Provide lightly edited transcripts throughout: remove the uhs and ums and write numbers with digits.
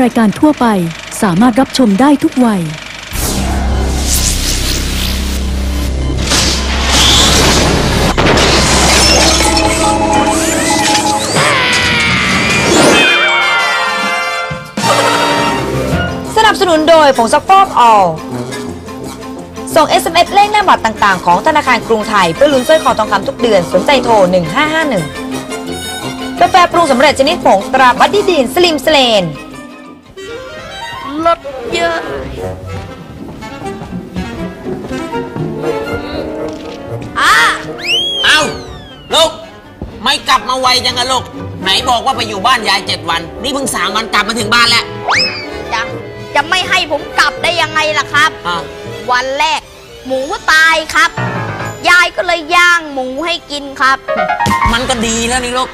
รายการทั่วไปสามารถรับชมได้ทุกวัยสนับสนุนโดยผงซักฟอก All ส่ง SMS เลขหน้าบัตรต่างๆของธนาคารกรุงไทยเพื่อลุ้นสร้อยคอทองคำทุกเดือนสนใจโทร1551กาแฟปรุงสำเร็จชนิดผงตราบัดดี้ดีนสลิมสเลนลดเยอะเอาลูกไม่กลับมาไวจังอะลูกไหนบอกว่าไปอยู่บ้านยาย7 วันนี่เพิ่ง3 วันกลับมาถึงบ้านแล้วจะไม่ให้ผมกลับได้ยังไงล่ะครับวันแรกหมูตายครับยายก็เลยย่างหมูให้กินครับมันก็ดีแล้วนี่ลูก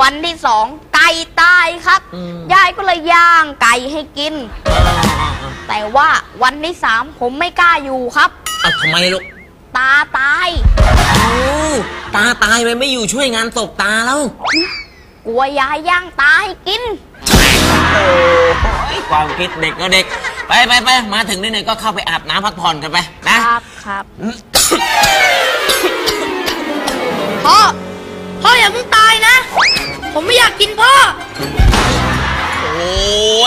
วันที่2ไก่ตายครับยายก็เลยย่างไก่ให้กินแต่ว่าวันที่3ผมไม่กล้าอยู่ครับทำไมลูกตาตายตาตายไปไม่อยู่ช่วยงานศพตาแล้วกลัวยายย่างตาให้กินความคิดเด็กก็เด็กไปมาถึงนี่ก็เข้าไปอาบน้ำพักผ่อนกันไปนะครับครับพ่ออย่าเพิ่งตายนะผมไม่อยากกินพ่อโอ้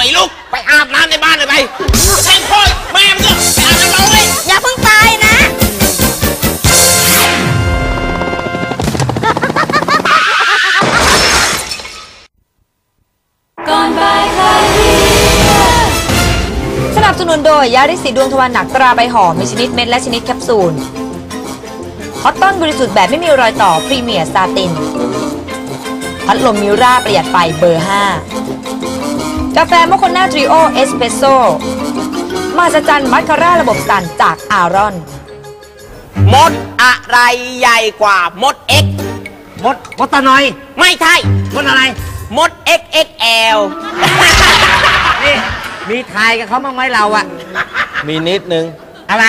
ยลูกไปอาบน้ำในบ้านเลยไปใช่พ่อแม่มึงไปอาบน้ำเลยอย่าเพิ่งตายนะก่อนบ่ายคลายเครียดสนับสนุนโดยยาฤทธิ์สีดวงทวารหนักตราใบหอมมีชนิดเม็ดและชนิดแคปซูลคอตตอนบริสุทธิ์แบบไม่มีรอยต่อพรีเมียร์ซาตินพัดลมมิร่าประหยัดไฟเบอร์5กาแฟโมคานาทริโอเอสเปรสโซ่มาสจันมัคคาร่าระบบสั่นจากอารอนมดอะไรใหญ่กว่ามด X มดตะนอยไม่ใช่มดอะไรมด XXL นี่มีทายกับเขาบ้างไหมเราอะมีนิดนึงอะไร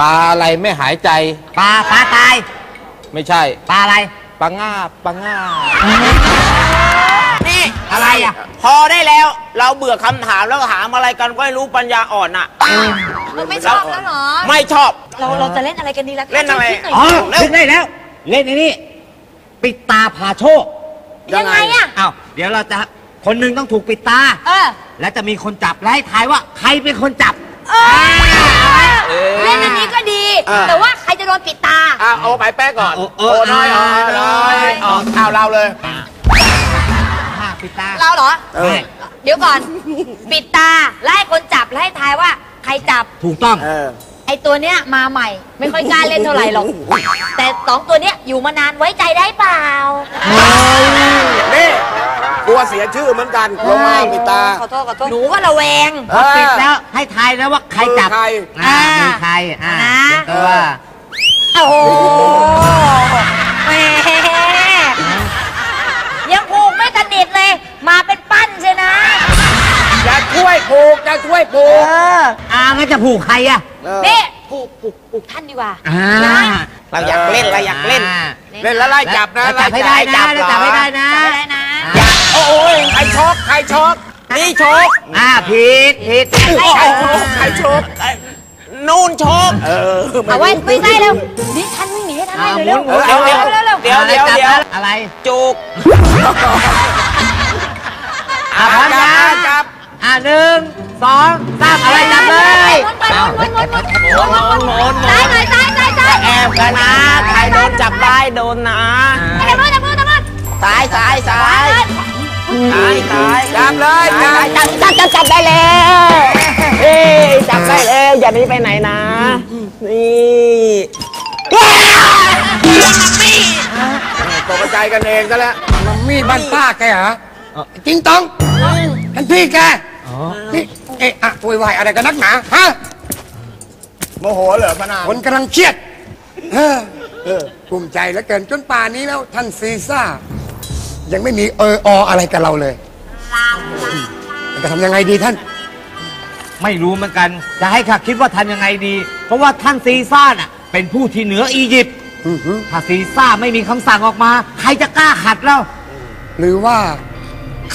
ปลาอะไรไม่หายใจปลาตายไม่ใช่ปลาอะไรปลาง่านี่อะไรอ่ะพอได้แล้วเราเบื่อคำถามแล้วหาอะไรกันก็ไม่รู้ปัญญาอ่อนอ่ะไม่ชอบแล้วเหรอไม่ชอบเราจะเล่นอะไรกันดีล่ะเล่นอะไรอ๋อเล่นได้แล้วเล่นนี่ปิดตาพาโชคยังไงอ่ะอ้าวเดี๋ยวเราจะคนหนึ่งต้องถูกปิดตาแล้วจะมีคนจับไล่ทายว่าใครเป็นคนจับเล่นอันนี้ก็ดีแต่ว่าใครจะโดนปิดตาเอาไปแป๊กก่อนโอ้น้อยเอาเราเลยปิดตาเราเหรอเดี๋ยวก่อนปิดตาไล่คนจับไล่ทายว่าใครจับถูกต้องไอตัวเนี้ยมาใหม่ไม่ค่อยกล้าเล่นเท่าไหร่หรอกแต่2ตัวเนี้ยอยู่มานานไว้ใจได้เปล่านี่กลัวเสียชื่อเหมือนกันลงมาปิดตาขอโทษหนูก็ระแวงปิดแล้วให้ทายแล้วว่าใครจับมีใครตัวโอ้โหแหมยังผูกไม่สนิทเลยมาเป็นปั้นใช่นะจะช่วยผูกงั้นจะผูกใครอะนี่ผูกท่านดีกว่าเราอยากเล่นเล่นแล้วไล่จับนะไล่จับให้ได้นะโอ้ยใครช็อกนี่ช็อกผิดใครช็อกนู่นช็อกเอาไว้ไม่ได้แล้วนี่ท่านวิ่งหนีให้ท่านได้เลยเดี๋ยวอะไรจุกจับ1 2 3อะไรจับเลยหมุนซ้ายแอบกันนะใครโดนจับได้โดนนะซ้ายจับเลยจับได้แล้วเฮ้จับได้แล้วอย่าหนีไปไหนนะนี่ตกใจกันเองซะแล้วมัมมี่บ้านป้าแกเหรอจริงต้องท่านพี่แกนี่อะโวยวายอะไรกันนักหนาฮะโมโหเหรอพนาคนกำลังเครียดภูมิใจเหลือเกินจนป่านี้แล้วท่านซีซ่ายังไม่มีอะไรกับเราเลยจะทำยังไงดีท่านไม่รู้เหมือนกันจะให้ข้าคิดว่าทำยังไงดีเพราะว่าท่านซีซ่าน่ะเป็นผู้ที่เหนืออียิปต์ถ้าซีซ่าไม่มีคำสั่งออกมาใครจะกล้าขัดเราหรือว่า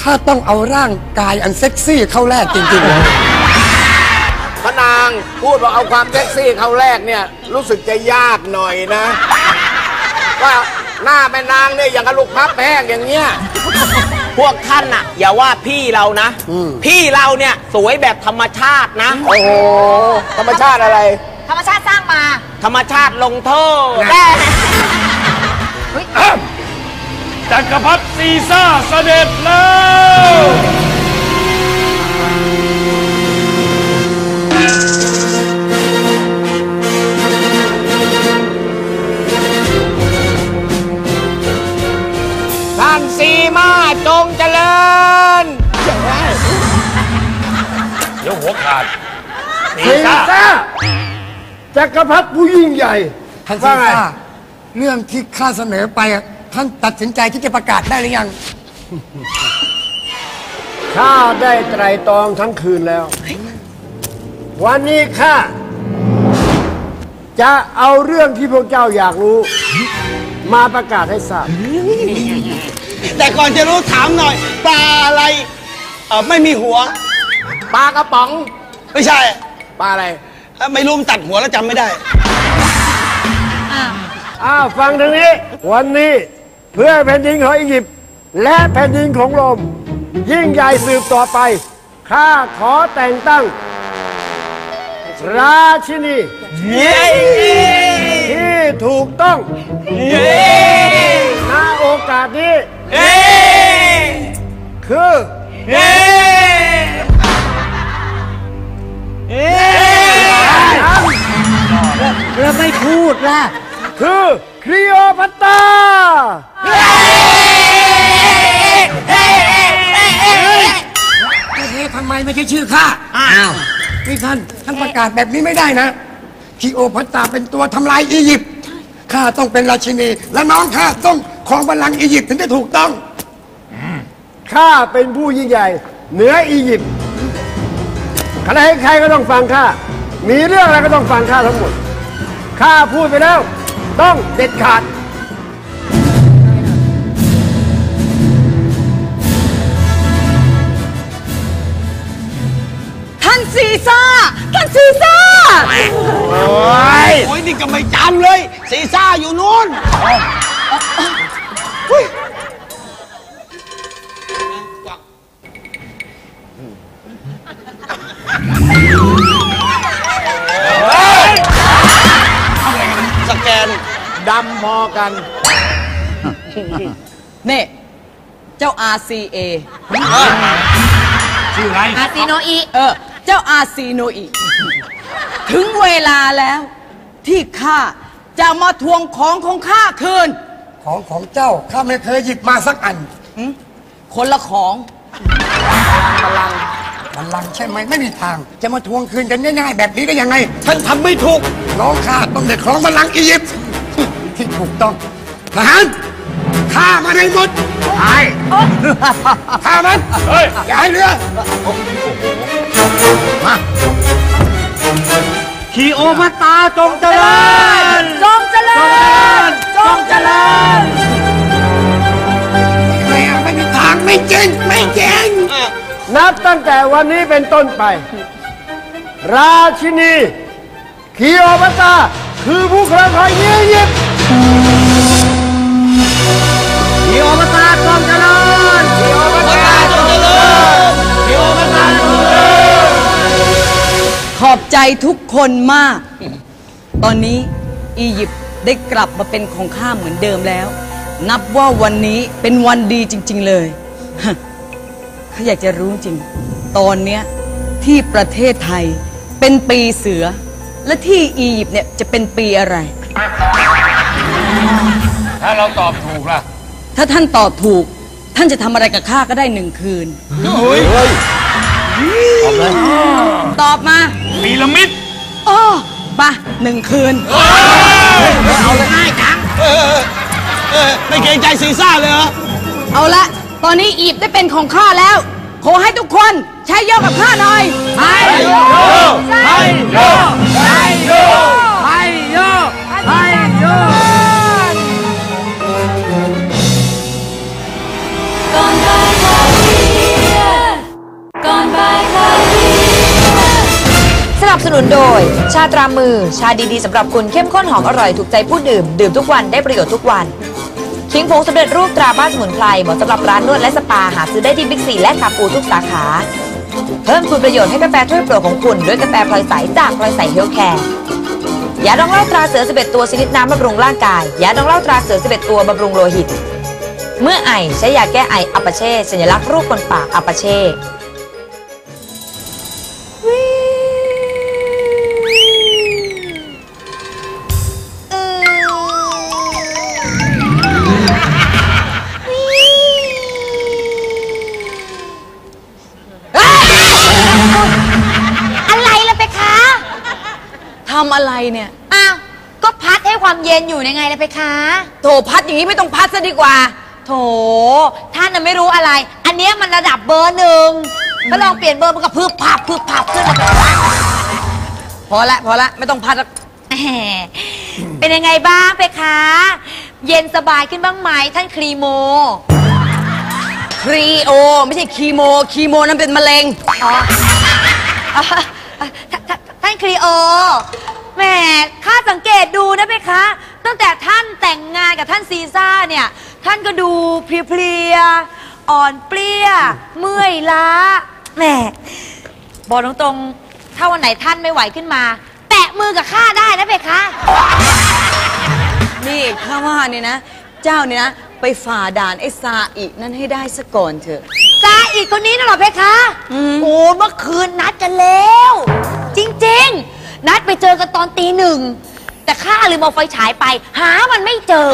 ข้าต้องเอาร่างกายอันเซ็กซี่เข้าแรกจริงๆเลยพระนางพูดว่าเอาความเซ็กซี่เข้าแรกเนี่ยรู้สึกจะยากหน่อยนะว่าหน้าแม่นางเนี่ยอย่างกระลุกพับแห้งอย่างเงี้ยพวกท่านน่ะอย่าว่าพี่เรานะพี่เราเนี่ยสวยแบบธรรมชาตินะโอ้โหธรรมชาติอะไรธรรมชาติสร้างมาธรรมชาติลงโทษจักรพรรดิซีซ่าเสด็จแล้วท่านซีมาจงเจริญเดี๋ยวหัวขาดซีซ่าจักรพรรดิผู้ยิ่งใหญ่ท่านซีซ่าเรื่องที่ข้าเสนอไปท่านตัดสินใจที่จะประกาศได้หรือยังข้าได้ไตร่ตรองทั้งคืนแล้ววันนี้ข้าจะเอาเรื่องที่พวกเจ้าอยากรู้มาประกาศให้ทราบแต่ก่อนจะรู้ถามหน่อยปลาอะไรไม่มีหัวปลากระป๋องไม่ใช่ปลาอะไรไม่รู้ตัดหัวแล้วจำไม่ได้ฟังทางนี้วันนี้เพื่อแผ่นดินของอียิปต์และแผ่นดินของลมยิ่งใหญ่สืบต่อไปข้าขอแต่งตั้งราชินีที่ถูกต้องณโอกาสนี้คือแล้วไม่พูดล่ะคือคลีโอพัตตราทำไมไม่ใช่ชื่อข้าอ้าวนี่ท่านประกาศแบบนี้ไม่ได้นะคลีโอพัตตราเป็นตัวทำลายอียิปต์ข้าต้องเป็นราชินีและน้องข้าต้องครองบัลลังก์อียิปต์ถึงจะถูกต้องข้าเป็นผู้ยิ่งใหญ่เหนืออียิปต์ใครใครก็ต้องฟังข้ามีเรื่องอะไรก็ต้องฟังข้าทั้งหมดข้าพูดไปแล้วต้องเด็ดขาดท่านซีซ่าท่านซีซ่าโอ้ยนี่ก็ไม่จำเลยซีซ่าอยู่นู้นดำพอกันนี่เจ้า RCA ชื่ออะไร RCA โนอิเจ้า RCA โนอิถึงเวลาแล้วที่ข้าจะมาทวงของของข้าคืนของเจ้าข้าไม่เคยหยิบมาสักอันคนละของบัลลังใช่ไหมไม่มีทางจะมาทวงคืนกันง่ายๆแบบนี้ได้ยังไงฉันทำไม่ถูกน้องข้าต้องได้ครองบัลลังก์อียิปต์ที่ถูกต้องทหารฆ่ามันให้หมดตายฆ่ามันอย่าให้เหลือมาคีโอมาตาจงเจริญจงเจริญจงเจริญไม่มีทางไม่จริงไม่จริงนับตั้งแต่วันนี้เป็นต้นไปราชินีคีโอมาตาคือผู้ครองของอียิปต์คีโอพัตตราจงเจริญคีโอพัตตราจงเจริญคีโอพัตตราจงเจริญขอบใจทุกคนมากตอนนี้อียิปต์ได้กลับมาเป็นของข้าเหมือนเดิมแล้วนับว่าวันนี้เป็นวันดีจริงๆเลยข้าอยากจะรู้จริงตอนเนี้ยที่ประเทศไทยเป็นปีเสือและที่อียิปต์เนี่ยจะเป็นปีอะไรถ้าเราตอบถูกล่ะถ้าท่านตอบถูกท่านจะทำอะไรกับข้าก็ได้หนึ่งคืนตอบมาพีระมิดอ๋อป่ะหนึ่งคืนเอาละง่ายจังไม่เกรงใจซีซ่าเลยเหรอเอาละตอนนี้อียิปต์ได้เป็นของข้าแล้วขอให้ทุกคนใช้โยกกับข้าหน่อยใช้โยกใช้โยกใช้โยกใช้โยกใช้โยกก่อนตาย นับสนุนโดยชาตรามือชาดีๆสำหรับคุณเข้มข้นหอมอร่อยถูกใจผู้ดื่มดื่มทุกวันได้ประโยชน์ทุกวันคิงผงสำเร็จรูปตราบ้านสมุนไพรเหมาะสำหรับร้านนวดและสปาหาซื้อได้ที่บิ๊กซีและคาปูทุกสาขาเพิ่มคุณประโยชน์ให้กาแฟถ้วยโปรดของคุณด้วยกาแฟพลอยใสจากพลอยใสเฮลท์แคร์ยาดองเหล้าตราเสือ11ตัวชนิดน้ำบำรุงร่างกายยาดองเหล้าตราเสือ11ตัวบำรุงโลหิตเมื่อไอใช้ยาแก้ไออัปาเช่สัญลักษณ์รูปคนปากอัปาเช่ทำอะไรเนี่ยอ้าวก็พัดให้ความเย็นอยู่ในไงเลยไปคะโถพัดอย่างนี้ไม่ต้องพัดซะดีกว่าโถท่านน่ะไม่รู้อะไรอันเนี้ยมันระดับเบอร์หนึ่งก็ลองเปลี่ยนเบอร์มันก็พึบพับขึ้นมาพอละไม่ต้องพัดแล้วเป็นยังไงบ้างไปคะเย็นสบายขึ้นบ้างไหมท่านครีโอไม่ใช่คีโมนั่นเป็นมะเร็งท่านครีโอแหมข้าสังเกตดูนะเพคะตั้งแต่ท่านแต่งงานกับท่านซีซ่าเนี่ยท่านก็ดูเพลียอ่อนเปลี้ยเมื่อยล้าแหมบอกตรงๆถ้าวันไหนท่านไม่ไหวขึ้นมาแตะมือกับข้าได้นะเพคะนี่ข้าว่าเนี่ยนะเจ้าเนี่ยนะไปฝ่าด่านไอ้ซาอินั้นให้ได้ซะก่อนเถอะซาอิคนนี้น่ะเหรอเพคะโอ้เมื่อคืนนัดกันแล้วจริงๆนัดไปเจอกันตอนตี 1แต่ข้าลืมเอาไฟฉายไปหามันไม่เจอ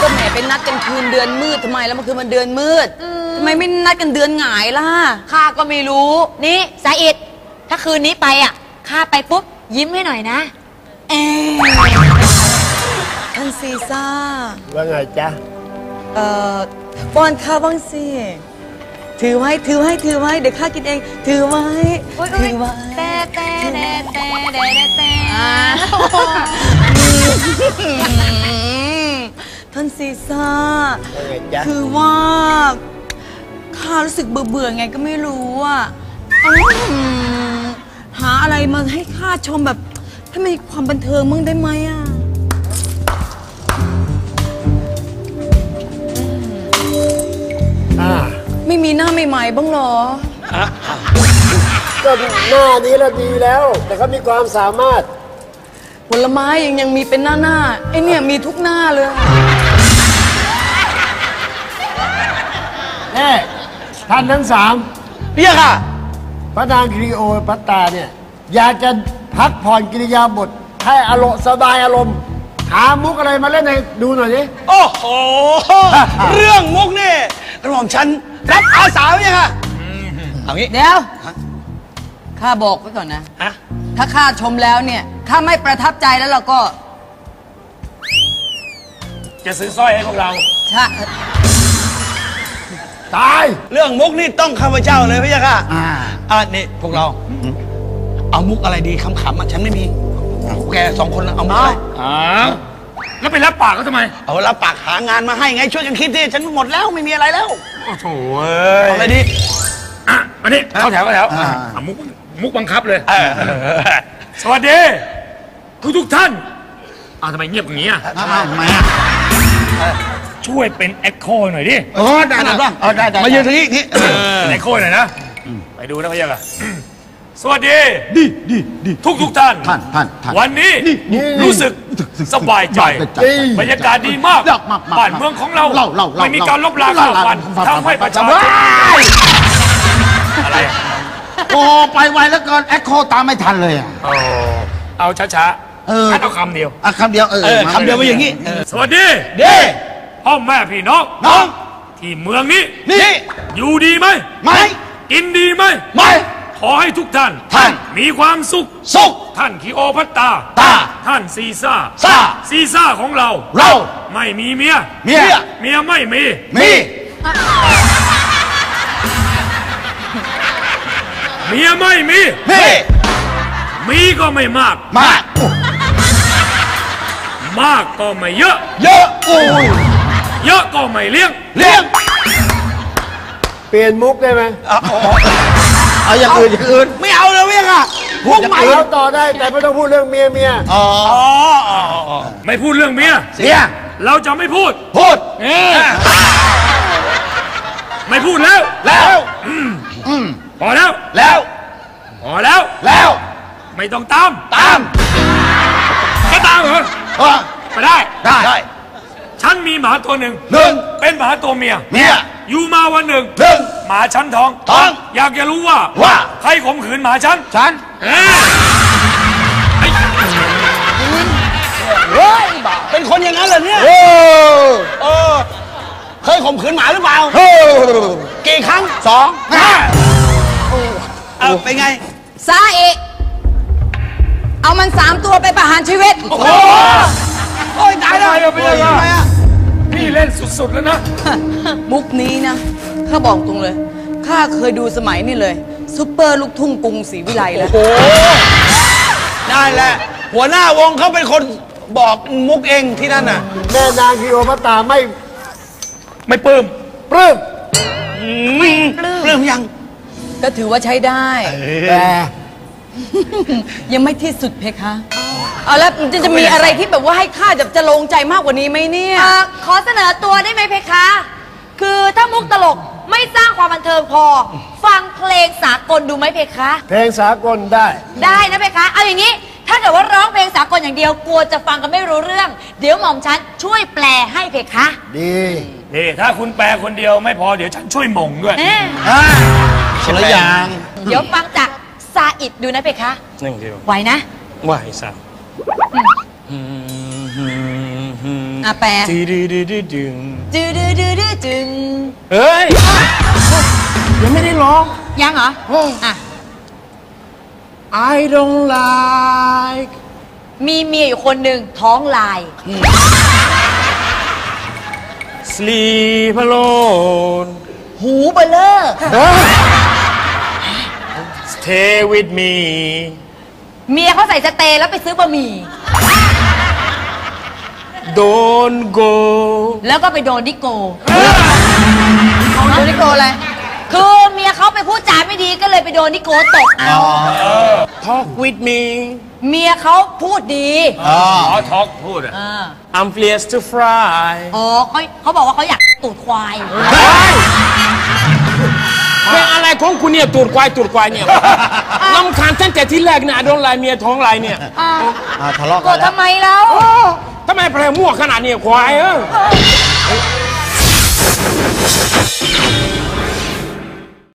ก็แหมเป็นนัดกันคืนเดือนมืดทำไมแล้วมันคือมันเดือนมืดทำไมไม่นัดกันเดือนหงายล่ะข้าก็ไม่รู้นี่สาอิดถ้าคืนนี้ไปอ่ะข้าไปปุ๊บยิ้มให้หน่อยนะเอท่านซีซ่าว่าไงจ๊ะป้อนข้าวบ้างสิถือไว้เดี๋ยวข้ากินเองถือไว้แต่ท่านซีซ่าคือว่าข้ารู้สึกเบื่อไงก็ไม่รู้อ่ะหาอะไรมาให้ข้าชมแบบถ้ามีความบันเทิงมึงได้ไหมอ่ะไม่มีหน้าใหม่ๆบ้างหรอก็หน้านี้เราดีแล้วแต่เขามีความสามารถผลไม้ยังมีเป็นหน้าไอเนี่ยมีทุกหน้าเลยนี่ท่านทั้ง3เรียกค่ะพระนางคลีโอพัตตาเนี่ยอยากจะพักผ่อนกิริยาบถให้อารมณ์สบายอารมณ์หามุกอะไรมาเล่นให้ดูหน่อยดิโอ้โหเรื่องมุกนี่กระหม่อมฉันรับอาสาเนี่ยค่ะเอางี้เดี๋ยวข้าบอกไว้ก่อนนะถ้าข้าชมแล้วเนี่ยข้าไม่ประทับใจแล้วเราก็จะซื้อสร้อยให้พวกเราใช่ตายเรื่องมุกนี่ต้องข้าพเจ้าเลยพี่ค่ะนี่พวกเราเอามุกอะไรดีขำๆฉันไม่มีแก2คนเอามุกอะไรแล้วไปรับปากเขาทำไมเอารับปากหางานมาให้ไงช่วยกันคิดดิฉันหมดแล้วไม่มีอะไรแล้วโอ้โหอะไรดีอันนี้เข้าแถวมุกบังคับเลยสวัสดีทุกท่านทำไมเงียบอย่างนี้อ่ะช่วยเป็นเอ็กโคหน่อยดิได้มาเยอะทีนี้เอ็กโคหน่อยนะไปดูนะพี่ยักษ์สวัสดีทุกท่านวันนี้รู้สึกสบายใจบรรยากาศดีมากบ้านเมืองของเราไม่มีการลบล้างข้าวฟันทำให้ประชาชนอะไรโอ้ไปไวแล้วเกินแอคโคตามไม่ทันเลยเอาช้าๆเอาคำเดียวคำเดียวว่าอย่างนี้สวัสดีพ่อแม่พี่น้องที่เมืองนี้อยู่ดีไหมไม่กินดีไหมไม่ขอให้ทุกท่านมีความสุขท่านคีโอพัตตาท่านซีซ่าของเราไม่มีเมียไม่มีเมียไม่มีมีก็ไม่มากก็ไม่เยอะโอ้ยเยอะก็ไม่เลี้ยงเปลี่ยนมุกได้ไหม เอาอย่างอื่นอย่างอื่นไม่เอาแล้วเว้ยค่ะพวกใหม่เราต่อได้แต่ไม่ต้องพูดเรื่องเมียอ๋อไม่พูดเรื่องเมียเราจะไม่พูดไม่พูดแล้วพอแล้วพอแล้วไม่ต้องตามก็ตามเหรอไปได้ฉันมีหมาตัวหนึ่งเป็นหมาตัวเมียอยู่มาวันหนึ่งหมาฉันท้องอยากจะรู้ว่าใครข่มขืนหมาฉันเฮ้ยเป็นคนอย่างนั้นเหรอเนี่ยเคยข่มขืนหมาหรือเปล่ากี่ครั้ง2เอาไปไงซาเอะเอามัน3 ตัวไปประหารชีวิตโอ้ยตายแล้วพี่เล่นสุดๆแล้วนะมุกนี้นะข้าบอกตรงเลยข้าเคยดูสมัยนี่เลยซุปเปอร์ลูกทุ่งกรุงศรีวิไลแล้วโอ้ได้แหละหัวหน้าวงเขาเป็นคนบอกมุกเองที่นั่นน่ะแม่นางคลีโอพัตราไม่ปลื้มยังก็ถือว่าใช้ได้แต่ยังไม่ที่สุดเพคะเอาแล้วจะมีอะไรที่แบบว่าให้ข้าจะลงใจมากกว่านี้ไหมเนี่ยขอเสนอตัวได้ไหมเพคะคือถ้ามุกตลกไม่สร้างความบันเทิงพอฟังเพลงสากลดูไหมเพคะเพลงสากลได้นะเพคะเอาอย่างนี้ถ้าเกิดว่าร้องเพลงสากลอย่างเดียวกลัวจะฟังกันไม่รู้เรื่องเดี๋ยวหม่อมฉันช่วยแปลให้เพคะดีถ้าคุณแปลคนเดียวไม่พอเดี๋ยวฉันช่วยมงด้วยคนละอย่างเดี๋ยวฟังจากซาอิดดูนะเพคะไหวนะไหวซาอาแปะดึงเฮ้ยยังไม่ได้ร้องยังเหรออ่ะ I don't like มีเมียอยู่คนหนึ่งท้องลาย Sleep alone หูเบลอ Stay with me เมียเขาใส่สเตย์แล้วไปซื้อบะหมี่โดนโกแล้วก็ไปโดนนิโกโดนนิโกอะไรคือเมียเขาไปพูดจาไม่ดีก็เลยไปโดนนิโกตกTalk with me เมียเขาพูดดีTalk พูดI'm fierce to fry อ๋อเขาบอกว่าเขาอยากตูดควายเป็นอะไรของคุณเนี่ยตูดควายเนี่ยลำคาญตั้งแต่ที่แรกเนี่ยโดนลายเมียท้องลายเนี่ยทะเลาะกันทำไมแล้วทำไมแพร่มั่วขนาดนี้ควาย